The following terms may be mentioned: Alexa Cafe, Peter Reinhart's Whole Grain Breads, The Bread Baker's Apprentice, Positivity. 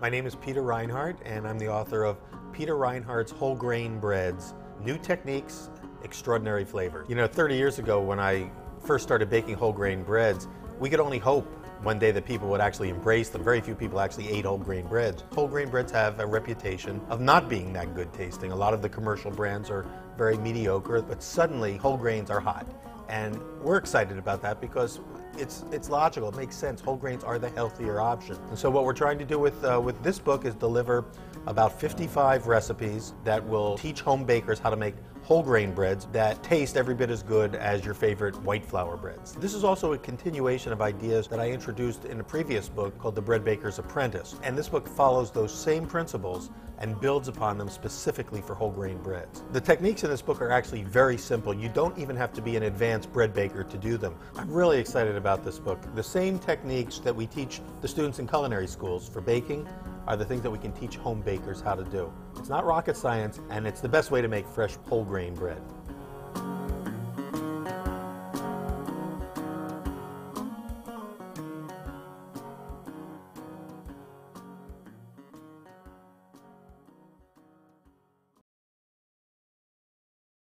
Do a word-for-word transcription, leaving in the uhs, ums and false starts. My name is Peter Reinhart, and I'm the author of Peter Reinhart's Whole Grain Breads, New Techniques, Extraordinary Flavors. You know, thirty years ago when I first started baking whole grain breads, we could only hope one day that people would actually embrace them. Very few people actually ate whole grain breads. Whole grain breads have a reputation of not being that good tasting. A lot of the commercial brands are very mediocre, but suddenly whole grains are hot. And we're excited about that because it's, it's logical, it makes sense. Whole grains are the healthier option. And so what we're trying to do with, uh, with this book is deliver about fifty-five recipes that will teach home bakers how to make whole grain breads that taste every bit as good as your favorite white flour breads. This is also a continuation of ideas that I introduced in a previous book called The Bread Baker's Apprentice. And this book follows those same principles and builds upon them specifically for whole grain breads. The techniques in this book are actually very simple. You don't even have to be an advanced bread baker to do them. I'm really excited about this book. The same techniques that we teach the students in culinary schools for baking are the things that we can teach home bakers how to do. It's not rocket science, and it's the best way to make fresh whole grain bread.